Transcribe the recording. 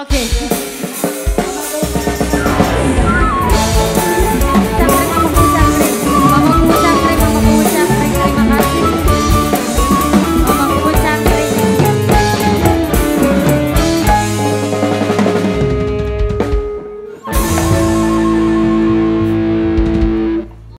Oke.